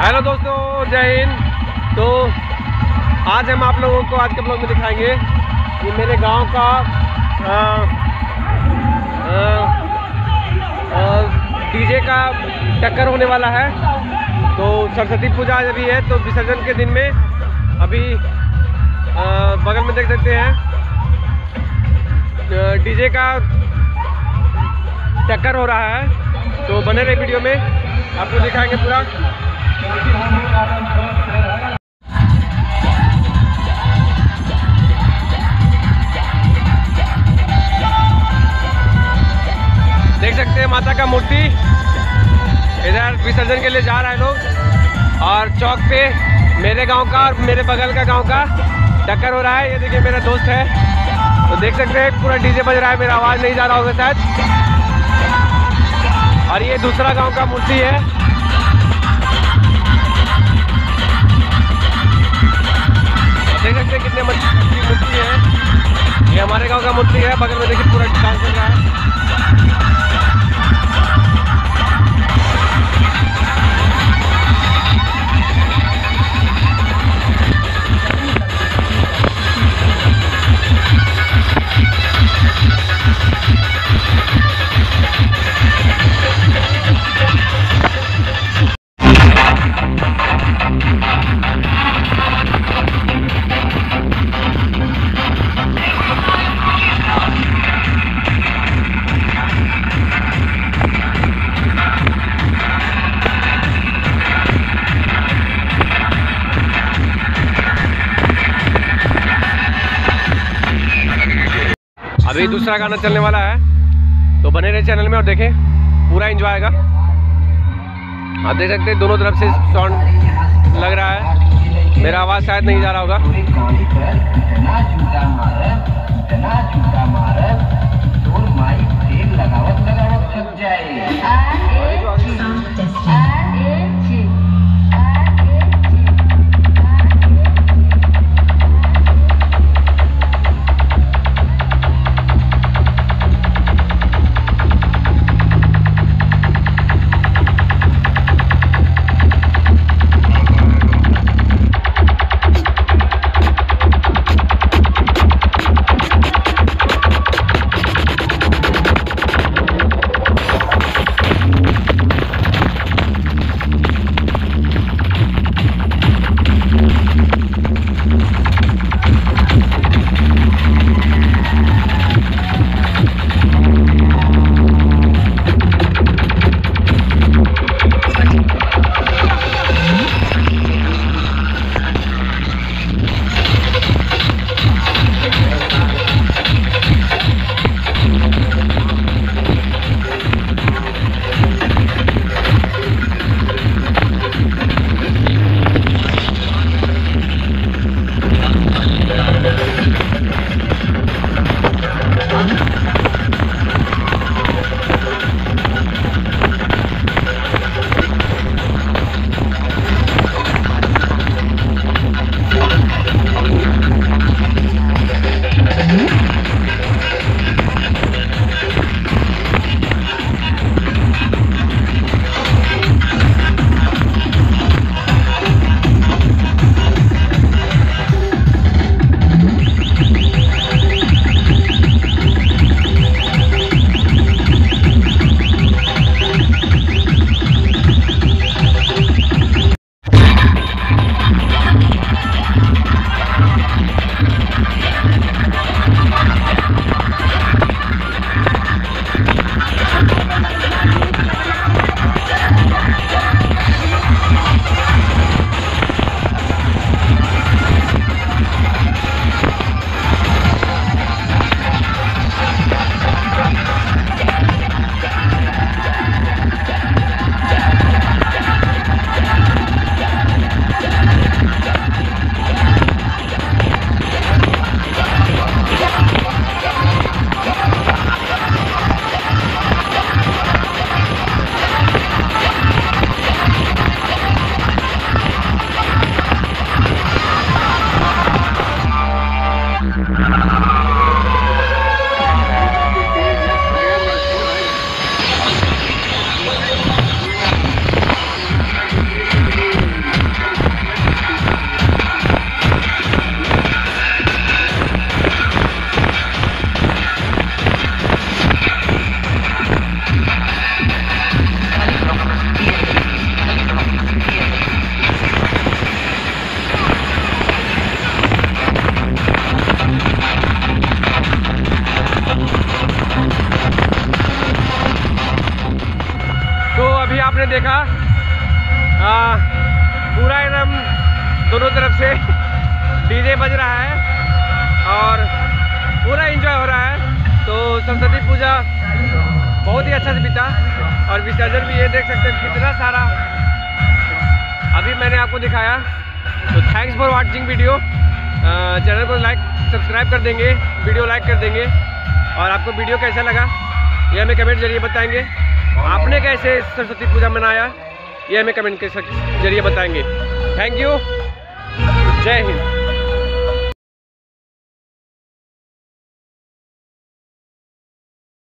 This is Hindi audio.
हेलो दोस्तों, जय हिंद। तो आज हम आप लोगों को आज के ब्लॉग में दिखाएंगे कि मेरे गांव का डीजे का टक्कर होने वाला है। तो सरस्वती पूजा आज अभी है, तो विसर्जन के दिन में अभी बगल में देख सकते हैं डीजे का टक्कर हो रहा है। तो बने रहे वीडियो में, आपको दिखाएंगे पूरा। देख सकते हैं माता का मूर्ति इधर विसर्जन के लिए जा रहा है लोग, और चौक पे मेरे गांव का और मेरे बगल का गांव का टक्कर हो रहा है। ये देखिए मेरा दोस्त है, तो देख सकते हैं पूरा डीजे बज रहा है। मेरा आवाज़ नहीं जा रहा होगा शायद। और ये दूसरा गांव का मूर्ति है। देख सकते हैं कितने मूर्ति है। ये हमारे गांव का मूर्ति है। बगल में देखिए पूरा डांस चल रहा है। अभी दूसरा गाना चलने वाला है, तो बने रहे चैनल में और देखें, पूरा एंजॉय आएगा। आप देख सकते हैं दोनों तरफ से साउंड लग रहा है। मेरा आवाज़ शायद नहीं जा रहा होगा। दोनों तरफ से डीजे बज रहा है और पूरा एंजॉय हो रहा है। तो सरस्वती पूजा बहुत ही अच्छा से बीता और विसर्जन भी, ये देख सकते हैं कितना सारा अभी मैंने आपको दिखाया। तो thanks for watching video, channel को लाइक सब्सक्राइब कर देंगे, वीडियो लाइक कर देंगे और आपको वीडियो कैसा लगा ये हमें कमेंट जरिए बताएंगे। आपने कैसे सरस्वती पूजा मनाया ये हमें कमेंट के जरिए बताएंगे। थैंक यू, जय हिंद।